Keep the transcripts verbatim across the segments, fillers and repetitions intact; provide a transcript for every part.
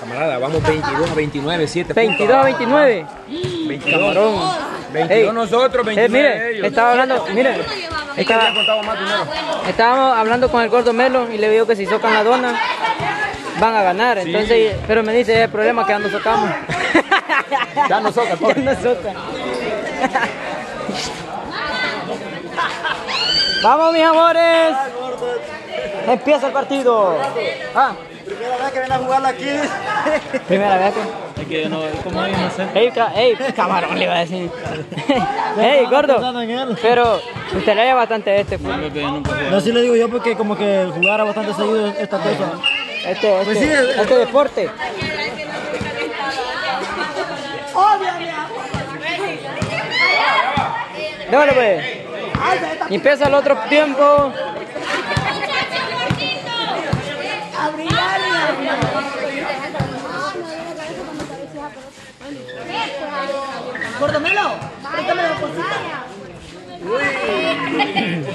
Camarada, vamos veintidós a veintinueve, siete veintidós a veintinueve. Camarón. veintidós Ey, nosotros, veintinueve eh, mire, ellos. Estaba hablando, mire. Estaba, estábamos hablando con el gordo Melo y le digo que si socan la dona van a ganar. Sí. Entonces, pero me dice, es el problema que ya no socamos. Ya no soca, ya no soca. Vamos, mis amores. Empieza el partido. Ah. Primera vez que ven a jugarla aquí. Primera vez que. Es que no, como hay, no sé. Ey, ca ey, camarón le iba a decir. Ey, gordo. Pero usted le lleva bastante este, pues. No, sí le digo yo porque como que jugara bastante seguido esta cosa. Este, este, pues sí, este, este deporte. Dale, pues. Y empieza el otro tiempo. Gordo Melo, préstame la cosita. Uy, uy.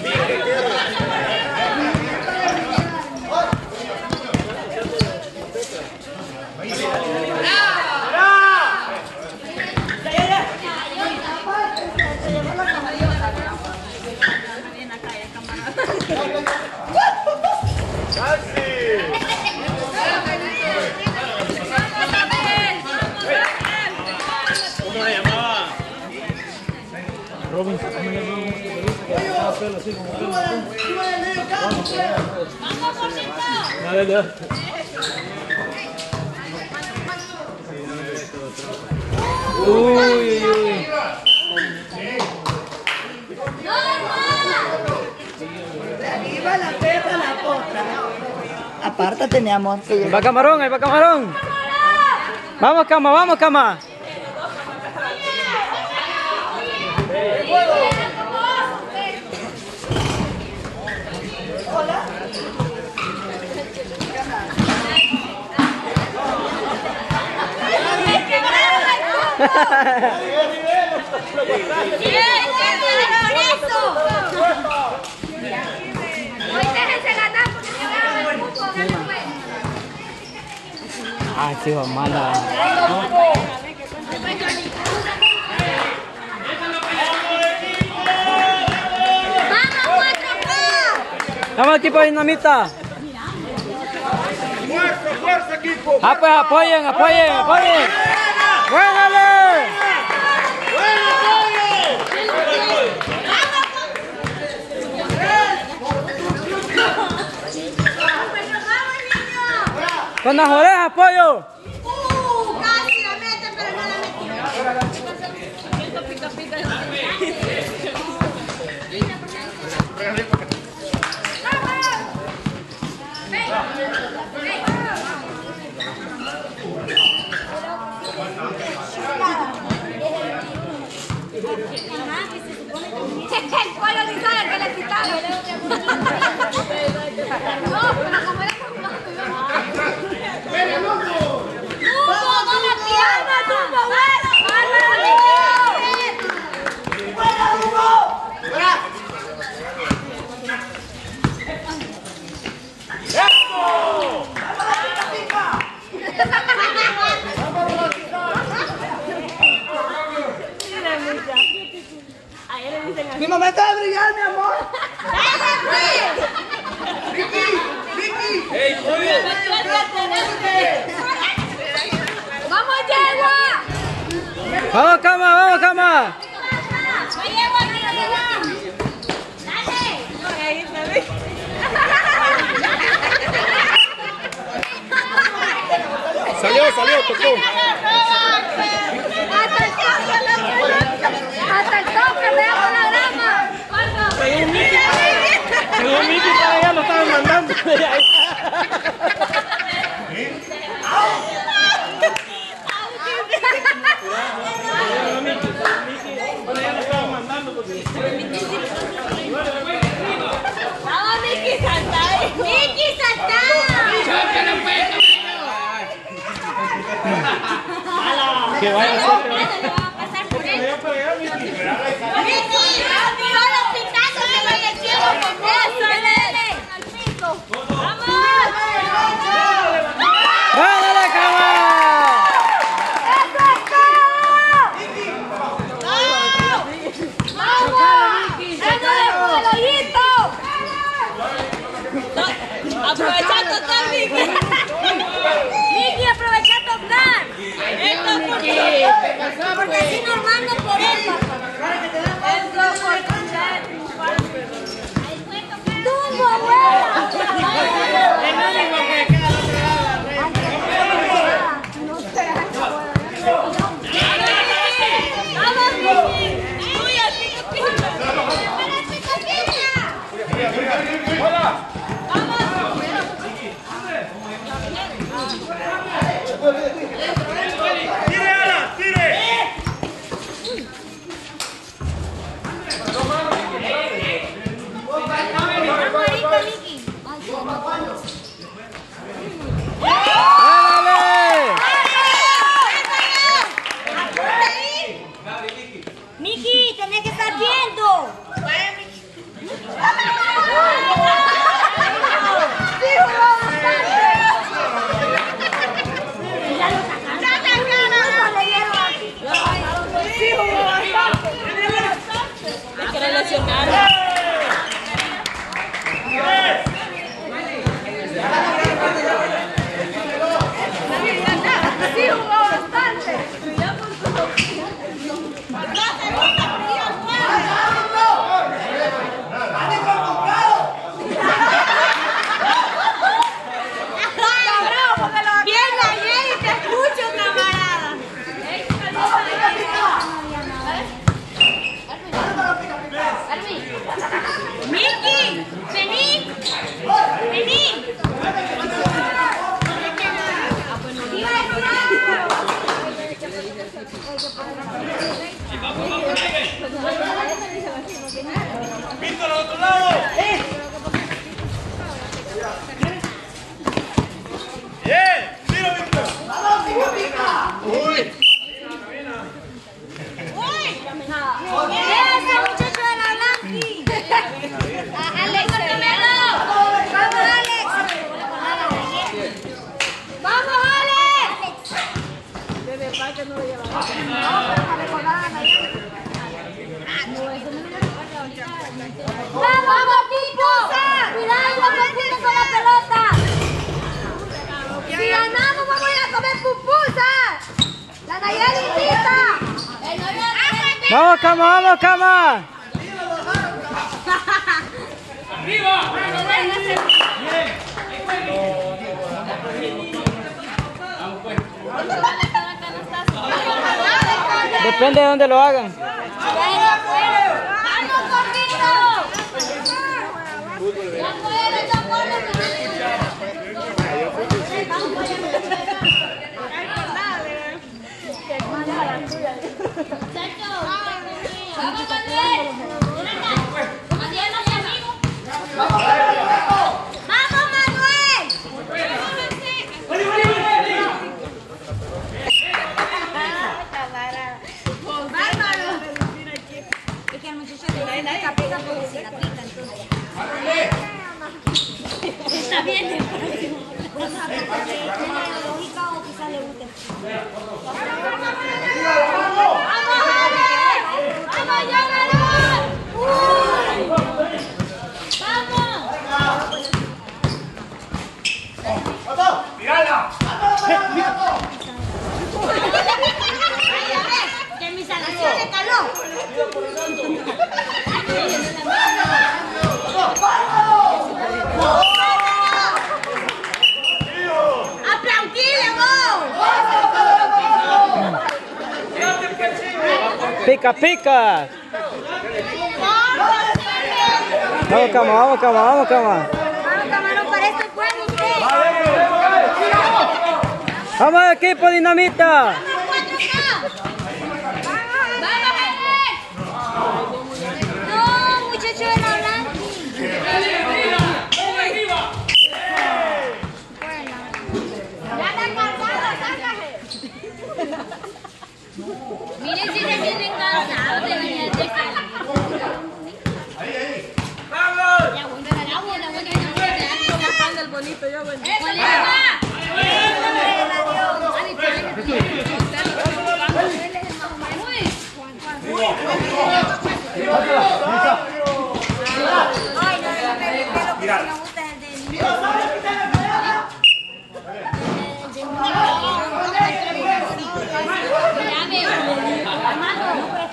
¡Viva la perra, la potra! Apártate, mi amor. Ahí va Camarón, ahí va Camarón. Vamos, Cama, vamos, Cama. Ah, sí, va mala. Vamos, equipo dinamita. Fuerza, fuerza, equipo. Ah, pues apoyen, apoyen, apoyen. ¡Juégale! ¡Con las orejas, pollo! ¡Uh! Casi la meten, pero no la metió. Pica, pica, pica. Mi mamá está a brillar, mi amor. ¡Ricky! ¡Ricky! ¡Ey, Julio! ¡Vamos, Yegua! ¡Vamos, Cama! ¡Vamos, Cama! ¡Dale! ¡Salió, salió, tocó! ¡Hasta el toque me hago la grama! Según Miki, según Miki para allá lo estaban mandando. ¡Que vaya! ¡Vámonos, Cama! Vamos, cama, vamos, cama. ¡Arriba! Depende de dónde lo hagan. Pica, pica. Vamos, cama, vamos, cama, vamos, cama. Vamos, cama, no parece bueno usted. Vamos, equipo dinamita.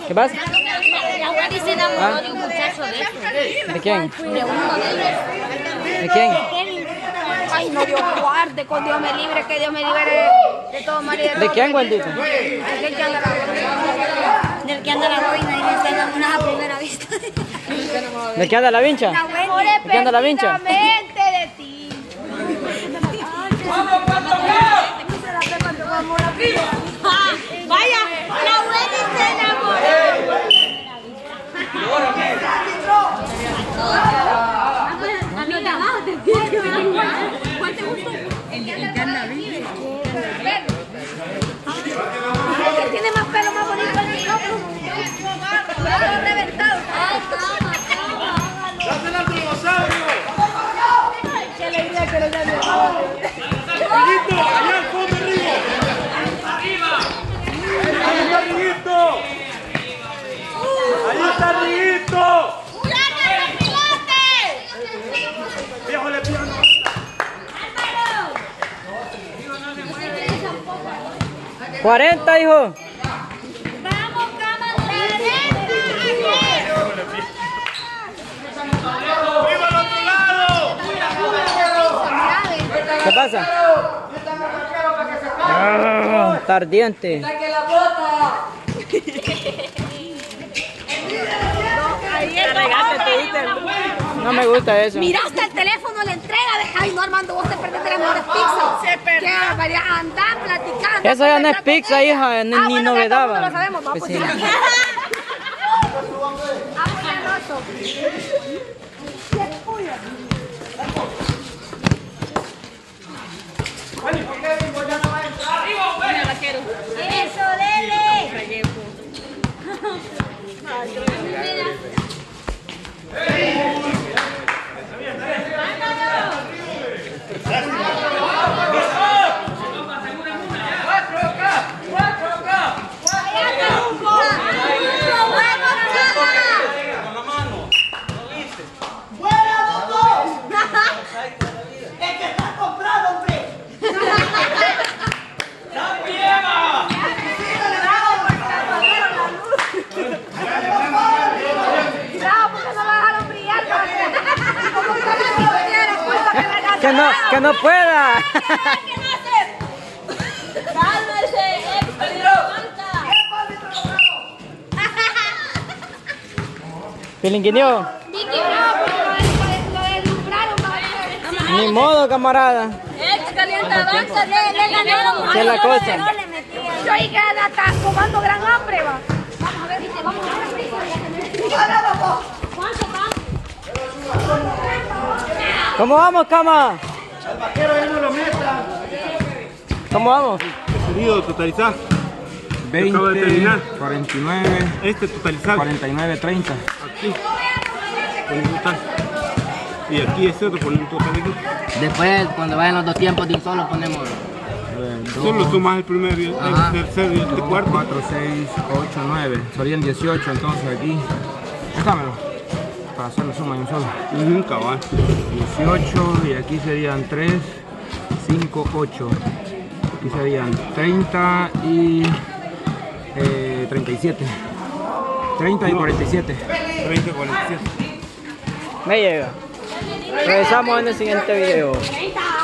¿Qué pasa? La dice enamoró de un muchacho de este. ¿De quién? De uno de ellos. ¿De quién? Ay, no, Dios guarde, con Dios me libre, que Dios me libere de todo mal y de todo. ¿De quién, Gualdito? Del que anda la ruina. Del que anda la ruina y no se enamora a primera vista. ¿De qué anda la vincha? ¿De qué anda la vincha? De ti. ¡Vamos, vamos, vamos! cuarenta, hijo. Vamos, cama, cuarenta. ¡Viva al otro lado! ¿Qué pasa? Ah, tardiente. ¡Saque la bota! No me gusta eso. Mira hasta el teléfono la entrega de Javi. No, Armando, vos te perdiste las mejores pizzas. Se perdió. Que andar platicando. Eso ya no es pizza, hija, ni, ah, bueno, ni novedad. No lo sabemos, vamos pues sí. a Eso, dele. Que no, que no pueda. Cálmese, Pilinguinio. Ni modo, camarada. Ex calienta danza, le ganaron. ¿Qué es la cosa? Yo ahí queda acá, tomando gran hambre, va. Vamos a ver, dice, vamos a ver. ¿Cómo vamos, cama? El vaquero ahí no lo meta. ¿Cómo vamos? Este subido totalizar. veinte, cuarenta y nueve. Este totalizar. cuarenta y nueve, treinta. Aquí. Por el total. Y aquí es otro por el total de aquí. Después, cuando vayan los dos tiempos de un solo, ponemos. Solo sumas el primer, el tercer y el cuarto. cuatro, seis, ocho, nueve. Serían dieciocho, entonces aquí. Déjamelo. Para hacer la suma de un solo. Uh-huh, cabal. dieciocho y aquí serían tres, cinco, ocho. Aquí serían treinta y eh, treinta y siete. treinta y no. cuarenta y siete. treinta y cuarenta y siete. Me llega. Regresamos en el siguiente video.